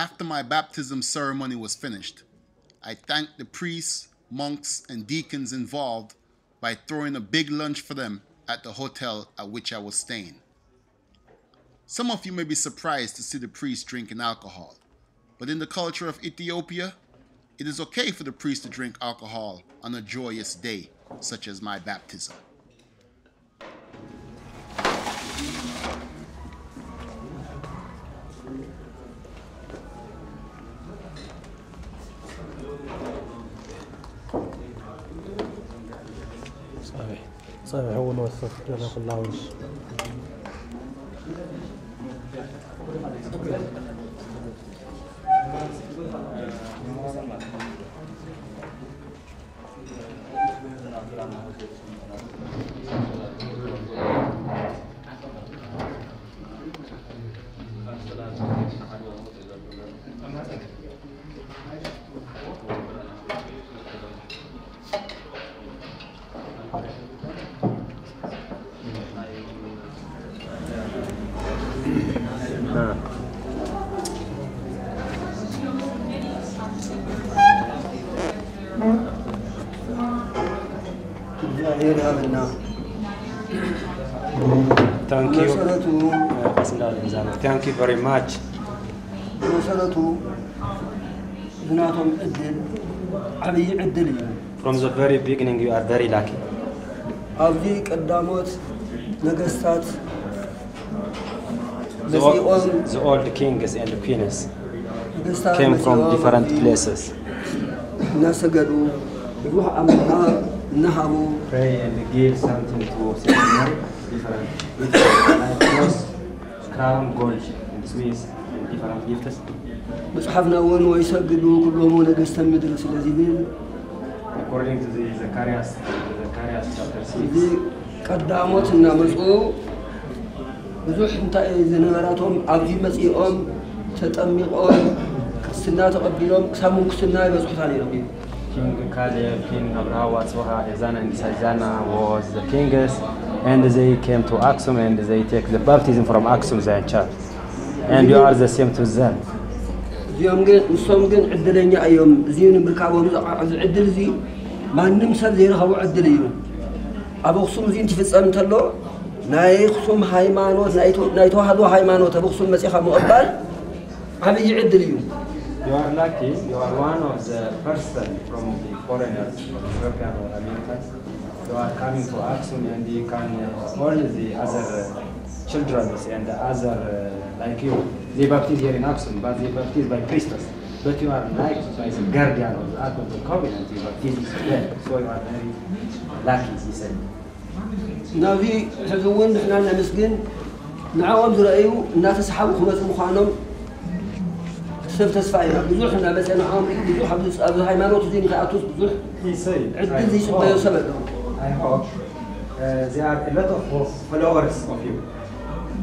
After my baptism ceremony was finished, I thanked the priests, monks, and deacons involved by throwing a big lunch for them at the hotel at which I was staying. Some of you may be surprised to see the priests drinking alcohol, but in the culture of Ethiopia, it is okay for the priest to drink alcohol on a joyous day, such as my baptism. صحيح هو نوصل لنا في اللونج Thank you very much. From the very beginning, you are very lucky. The old kings and the queens came from different places. Pray and give something to different. Crown, gold, and Swiss, and different gifts. According to the Zacharias chapter 6, King Caleb, King Abraham, Atsuha, Ezana, and Sajana was the kings. And they came to Axum and they take the baptism from Axum, their church. and you are the same to them. You are lucky, you are one of the person from the foreigners, from European or Americans. You are coming to Axum and you can, all the other children and the other, like you, they baptize here in Axum, but they baptize by priestess. But you are liked by the guardian of the Ark of the Covenant, you baptize well. So you are very lucky, he said. Now we have the wind in our skin. Now I'm the he said, I hope there are a lot of followers of you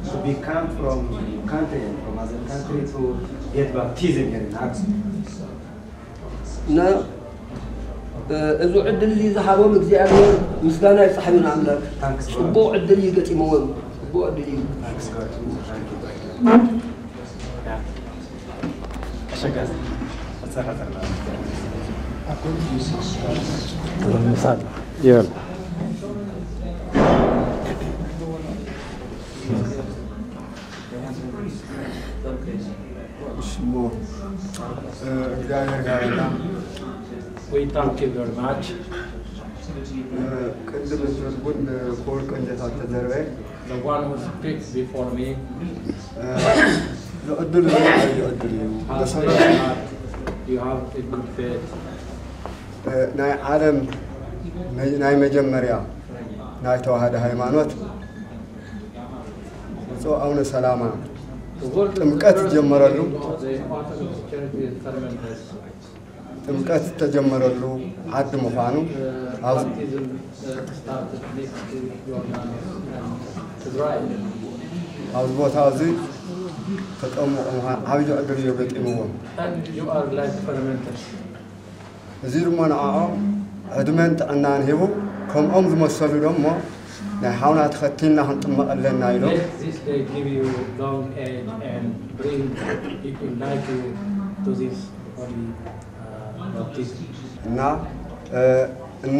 to become from your country and from other country to get baptism here in Axum. No, thanks God. Thanks God. Thank you. Yeah. We thank you very much. The one who speaks before me. You have a good faith. And you are like fermenters. Let this day give you long age and bring people like you to this holy baptism. Virgin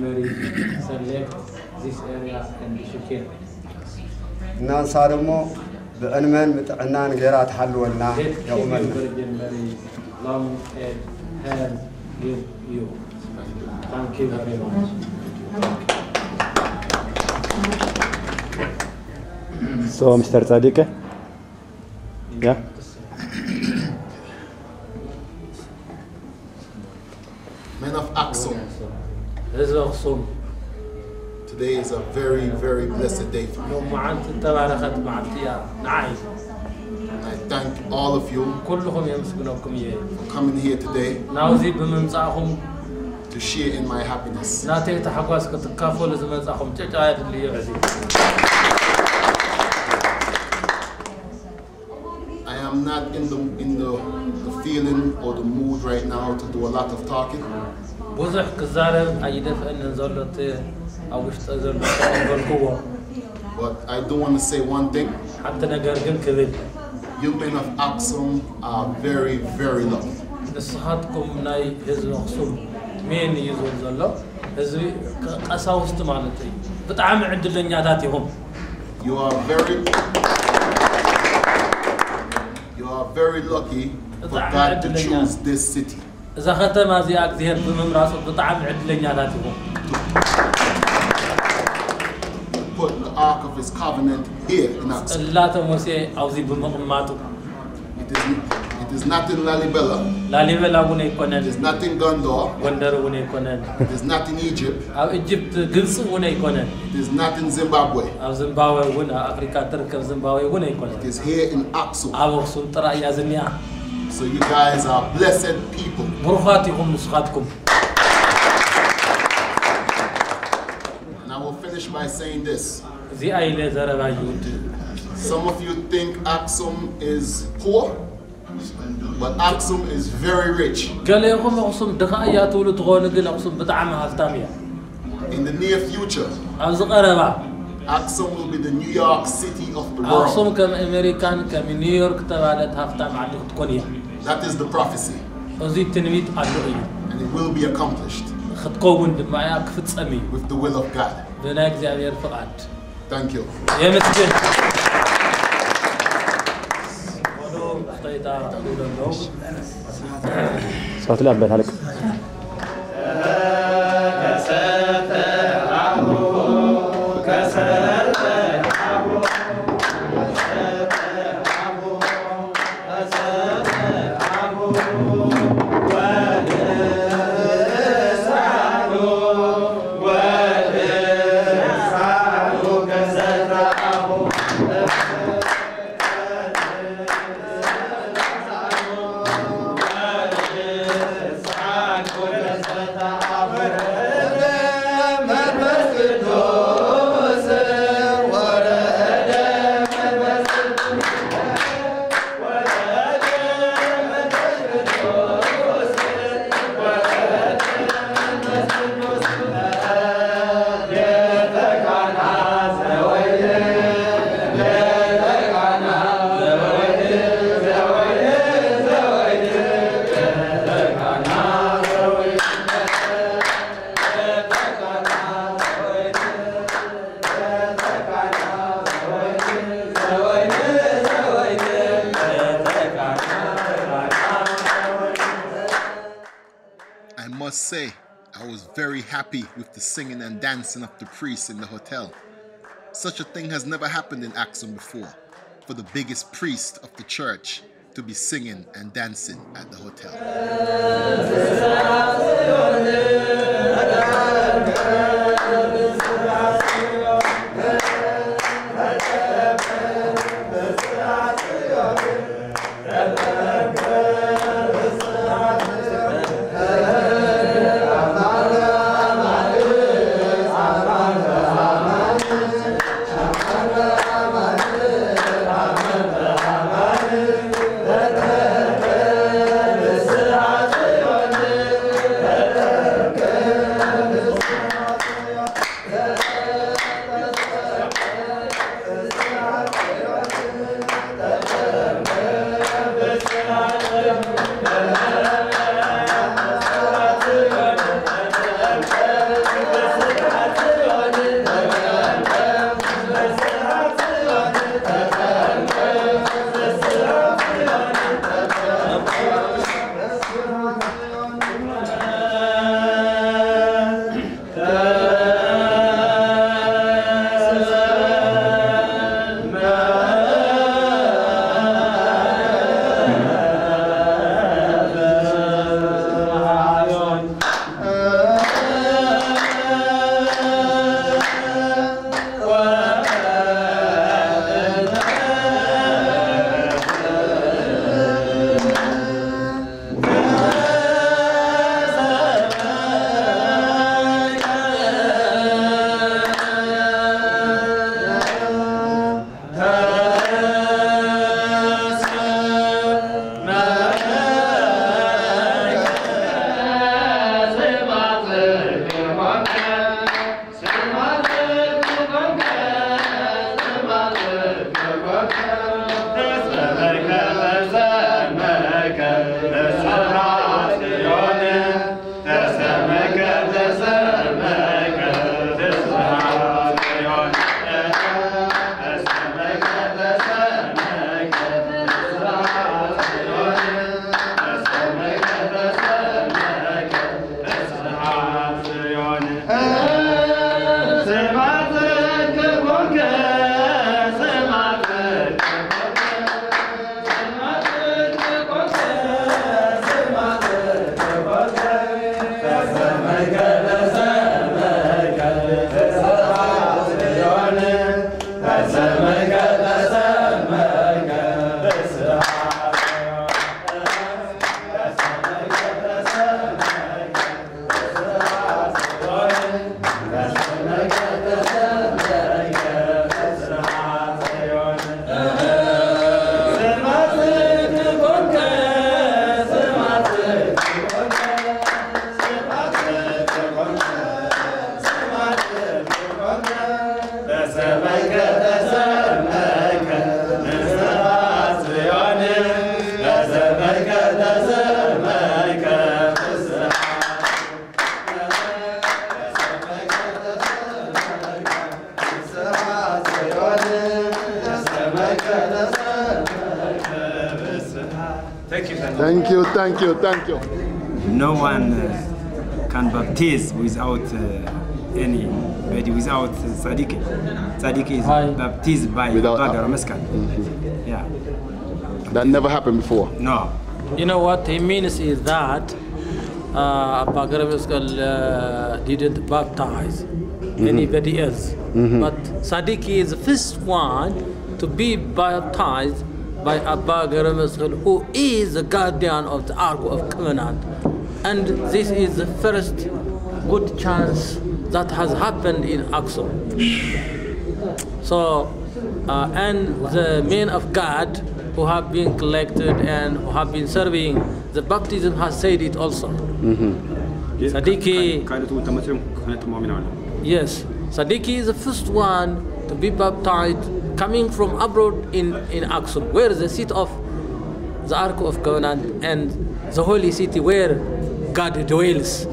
Mary select this area and be secure. Let Virgin Mary long and health give you. Thank you very much. So, Mr. Sadiki? Yeah? Men of Axum. Today is a very, very blessed day for me. I thank all of you for coming here today to share in my happiness. I am not in the feeling or the mood right now to do a lot of talking. But I do want to say one thing. You men of Axum are very, very lucky. You are very lucky for God to choose this city. To put the Ark of His Covenant here in Axum. It is not in Lalibela. It is not in Gondor. It is not in Egypt. It is not in Zimbabwe. It is here in Axum. So you guys are blessed people. And I will finish by saying this. Some of you think Axum is poor, but Axum is very rich. In the near future, Axum will be the New York City of the world. Axum كأمريكان كنيو يورك تبعت هفتام عليك تكونيا. That is the prophecy. أزيد تنويت الرؤية. And it will be accomplished. خدقون دمعياك فتسأمي. With the will of God. بناك زعيم يرفعت. Thank you. يا مسجد. ولو أحتاجنا للنوم. صوت الأب هلك. Happy with the singing and dancing of the priests in the hotel. Such a thing has never happened in Axum before, for the biggest priest of the church to be singing and dancing at the hotel. That's Thank you, thank you, thank you. No one can baptize without anybody, without Sadiki. Sadiki is baptized by Bagheramaskal. Yeah. That never happened before. No. You know what he means is that Bagheramaskal didn't baptize anybody else. But Sadiki is the first one to be baptized by Abba Gabriel, who is the guardian of the Ark of the Covenant. And this is the first good chance that has happened in Axum. So, and the men of God who have been collected and who have been serving, the baptism has said it also. Sadiki, yes, Sadiki is the first one to be baptized coming from abroad in Axum, where the seat of the Ark of Covenant and the holy city where God dwells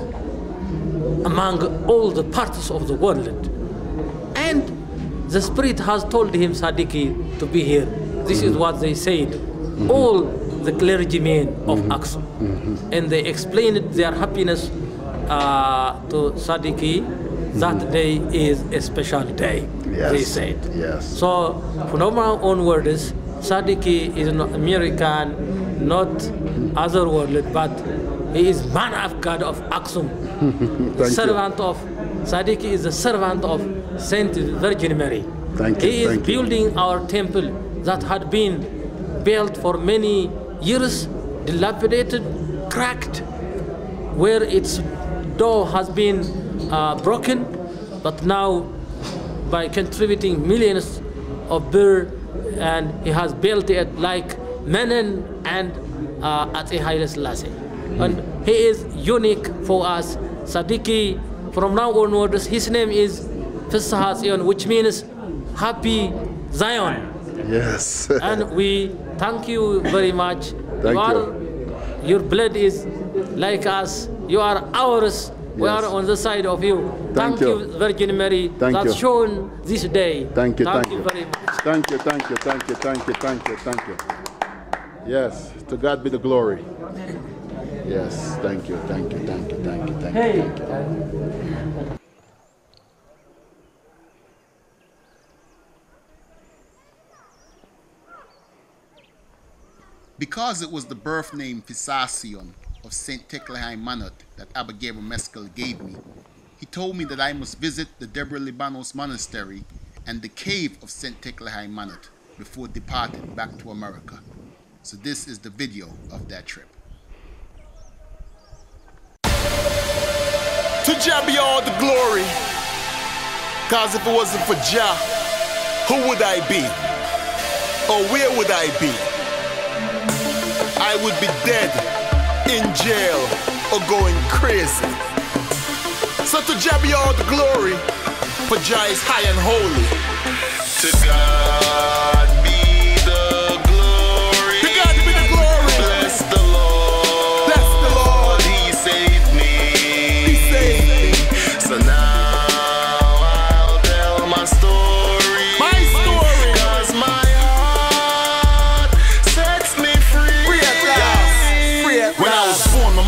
among all the parts of the world. And the Spirit has told him, Sadiki, to be here. This is what they said, all the clergymen of Axum. And they explained their happiness to Sadiki. That day is a special day, they said. Yes. So, from our own words, Sadiki is not American, not other world, but he is man of God of Axum. Servant of Sadiki is the servant of Saint Virgin Mary. Thank you. He is building our temple that had been built for many years, dilapidated, cracked, where its door has been broken, but now by contributing millions of birr, and he has built it like Menen and at Haile Selassie. And he is unique for us. Sadiki, from now onwards, his name is Fisahazion, which means Happy Zion. Yes. And we thank you very much. Thank you. Your blood is like us. You are ours. We are on the side of you. Thank you, Virgin Mary, that's shown this day. Thank you, thank you very much. Thank you, thank you, thank you, thank you, thank you, thank you. Yes, to God be the glory. Yes, thank you, thank you, thank you, thank you, thank you. Hey. Thank you. Because it was the birth name Fisahazion of St. Tekle Haymanot that Abba Gabriel Meskel gave me, he told me that I must visit the Debre Libanos monastery and the cave of St. Tekle Haymanot before departing back to America. So this is the video of that trip. To Jah be all the glory, cause if it wasn't for Jah, who would I be? Or where would I be? I would be dead, in jail, or going crazy. So to Jah be all the glory, for Jah is high and holy. To God be the glory. To God be the glory. Bless the Lord. Bless the Lord. He saved me. He saved me. So now I'll tell my story. My story. Cause my heart sets me free. Free at last. Free at last.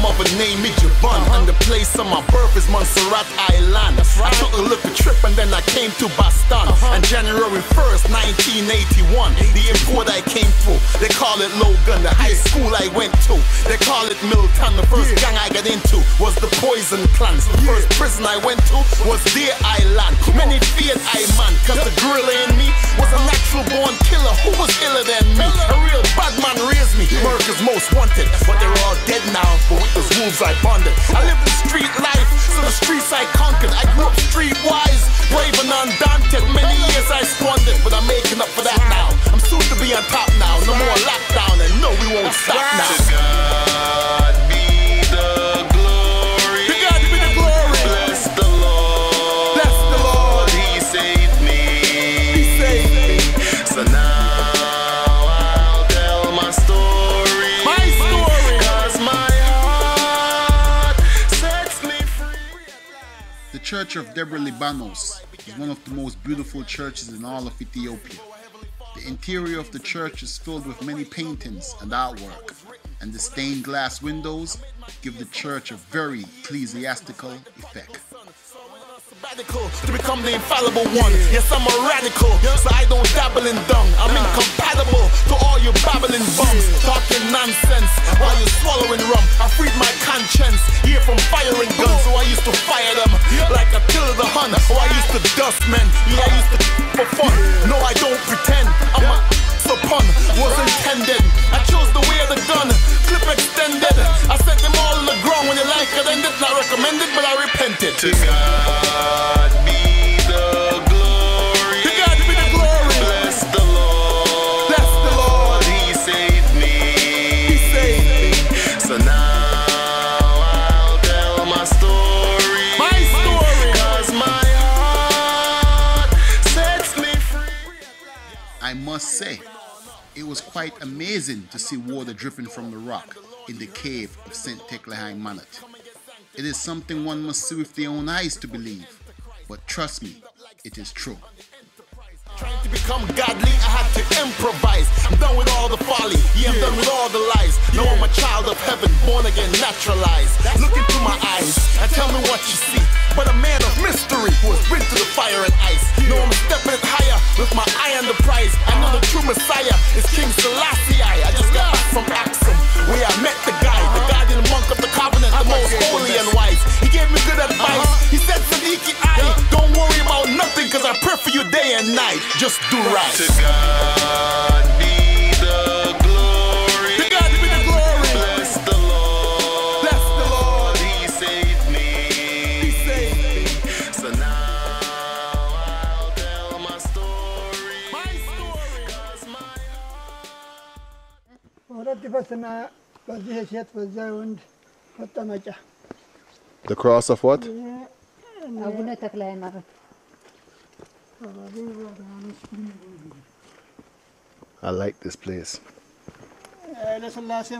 My name is Javon, and the place of my birth is Montserrat Island. I took a little trip and then I came to Boston. On January 1st, 1981, the airport I came through, they call it Logan. The high school I went to, they call it Milton. The first gang I got into was the Poison Clans. The first prison I went to was Deer Island. Many feared I man, cause the gorilla in me was a natural born killer who was iller than me. A real bad man raised me, America's most wanted, but they're all dead now. But with those wolves I bonded, I lived the street life, so the streets I conquered. I grew up streetwise, brave and undaunted. Many years I squandered, but I'm making up for that now. I'm soon to be on top now, no more lockdown, and no, we won't stop now. To God be the glory. To God be the glory. Bless the Lord. Bless the Lord. He saved me. He saved me. So now I'll tell my story. My story. Cause my The Church of Debre Libanos is one of the most beautiful churches in all of Ethiopia. The interior of the church is filled with many paintings and artwork, and the stained glass windows give the church a very ecclesiastical effect. To become the infallible one, yes, I'm a radical, so I don't dabble in dung. I'm incompatible to all your babbling bums, talking nonsense while you're swallowing rum. I freed my conscience here from firing guns, so I used to fire them like Attila the Hun. Oh, I used to dust men, yeah, I used to for fun. No, I don't pretend. I'm a pun was intended. I chose the way of the gun, clip extended. I set them all in the ground when you like it, and it's not recommended, but I repented. To God be the glory. To God be the glory. Bless the Lord. Bless the Lord. He saved me. He saved me. So now I'll tell my story. My story. Cause my heart sets me free. I must say, it was quite amazing to see water dripping from the rock in the cave of St. Tekle Haymanot. It is something one must see with their own eyes to believe, but trust me, it is true. Trying to become godly, I had to improvise. I'm done with all the folly, yeah, I'm done with all the lies. Now I'm a child of heaven, born again, naturalized. Look into my eyes and tell me what you see. But a man of mystery who has been through the fire and ice. Now I'm stepping higher with my eye on the prize. I know the true Messiah is King Selassie. I just got back from Axum, where I met the guy, the guardian monk of the covenant, the most holy and wise. He gave me good advice. He said, Sadiki, don't worry about nothing, cause I pray for you day and night. Just do right. To God be the glory. To God be the glory. Bless the Lord. Bless the Lord. He saved me. He saved me. So now I'll tell my story. My story. Cause my heart. The cross of what? I like this place. Haile Selassie,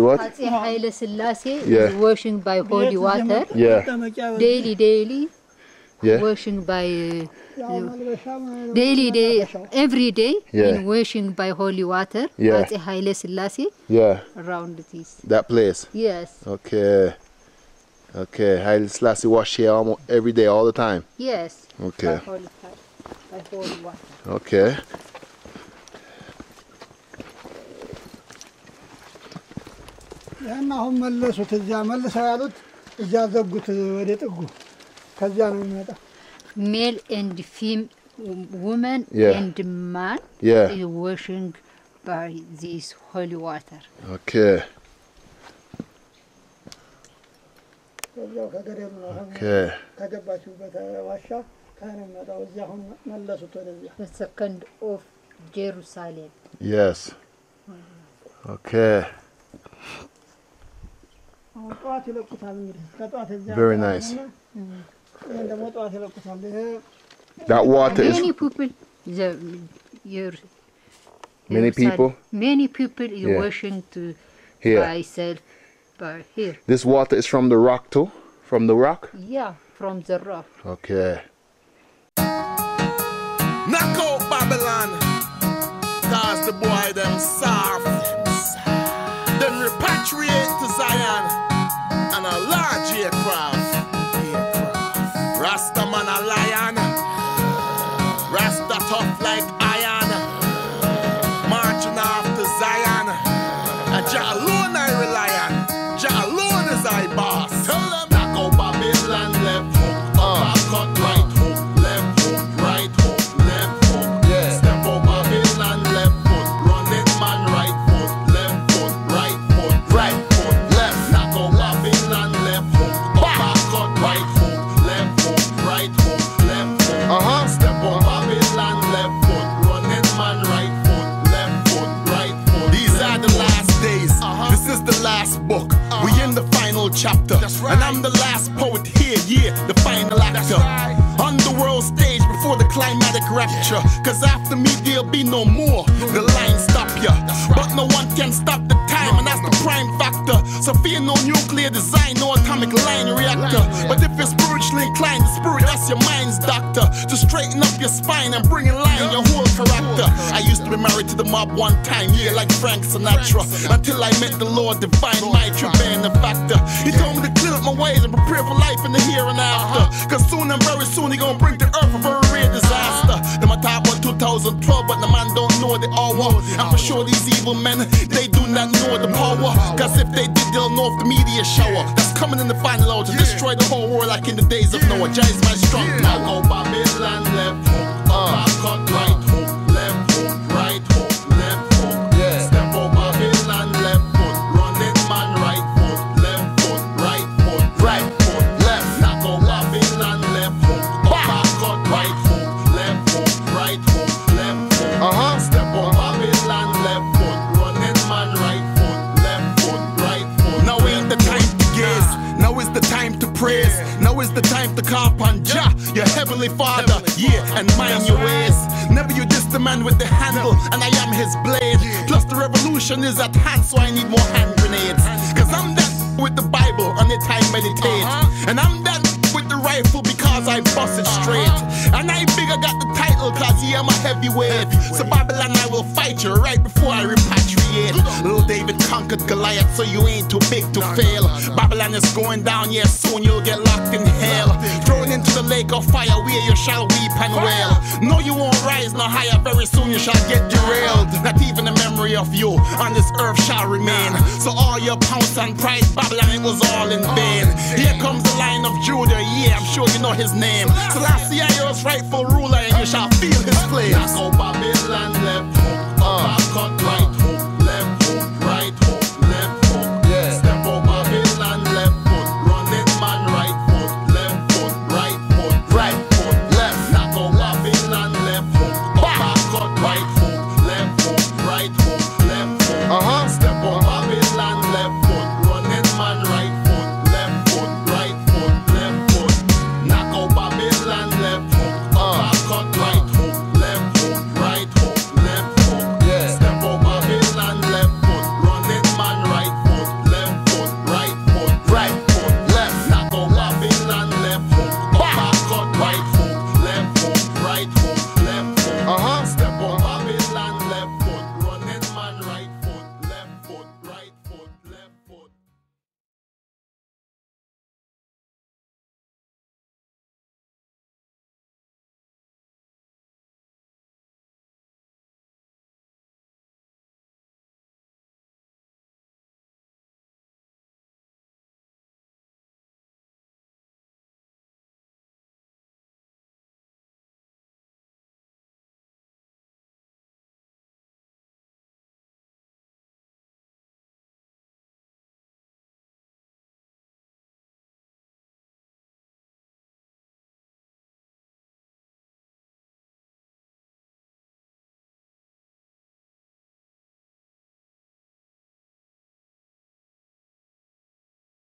what? Haile Selassie is worshipped by holy water. Yeah. Daily. Yeah. Worshipped by every day. Yeah. Worshipped by holy water. Yeah. That's Haile Selassie. Yeah. Around this. That place. Yes. Okay. Okay, Haile Selassie wash here almost every day, all the time? Yes. Okay. By holy water. Okay. Male and female, woman and man, is washing by this holy water. Okay. Okay. The second of Jerusalem. Yes. Okay. Very nice. That water is... Many people are washing to myself. Here. This water is from the rock too? From the rock? Yeah, from the rock. Okay. Knock out Babylon, cause the boy them soft. Then repatriate to Zion and a large aircraft. Rasta man a lion, Rasta tough like iron, marching off to Zion, and Jah alone I rely on. Jah alone is I boss. Tell them that go Babylon, left hook, up, cut, right hook, left hook, right hook, left hook. Yeah. Step up Babylon, left foot, run it man, right foot, left foot, right foot, right foot, left. That go Babylon, left hook, up, cut, right hook, left hook, right hook, left hook. Step up Babylon, left foot, run it man, right foot, left foot, right foot. These are the last days. This is the last book. We in the final chapter, right. And I'm the last poet here, the final actor, right. On the world stage before the climatic rapture, cause after me there'll be no more, the line stop ya, right. But no one can stop the time time, and that's the prime factor. So fear no nuclear design, no atomic line reactor. But if you're spiritually inclined, the spirit, that's your mind's doctor. To straighten up your spine and bring in line your whole character. I used to be married to the mob one time, yeah, like Frank Sinatra. Until I met the Lord divine, my true benefactor. He told me to clean up my ways and prepare for life in the here and after. Cause soon and very soon he gonna bring the earth a very rare disaster. Them I talk about 2012, but the man don't know the hour. And for sure these evil men, they do not know the power. Cause if they did, they'll know of the media shower that's coming in the final hour to destroy the whole world like in the days of Noah. Jah is my strong power. Babylon left hook, cut right hook, left hook, right hook, left hook. Step over Babylon left foot, running man right foot, left foot, right foot, right foot, left. Knock out Babylon left hook, cut right hook, left hook, right hook, left foot. Step over Babylon left foot, running man right foot, left foot, right foot. Now ain't the time to guess, now is the time to praise, now is the time to call upon Jah, your heavenly Father, and mind your ways. Never you just the man with the handle, and I am his blade. Plus the revolution is at hand, so I need more hand grenades. Cause I'm that with the Bible, on it I meditate. And I'm that with the rifle, because I bust it straight. And I figure got the title, cause yeah, I'm a heavyweight. So Babylon, I will fight you right before I repatriate. Little David conquered Goliath, so you ain't too big to fail. Babylon is going down, yeah, soon you'll get locked in hell. Thrown into the lake of fire, where you shall weep and wail. No, you won't rise no higher, very soon you shall get derailed. Not even the memory of you on this earth shall remain. So all your pounce and pride, Babylon, it was all in vain. Here comes the Lion of Judah, yeah, I'm sure you know his name. Selassie, your rightful ruler, and you shall feel his place. Babylon left hook, cut right hook.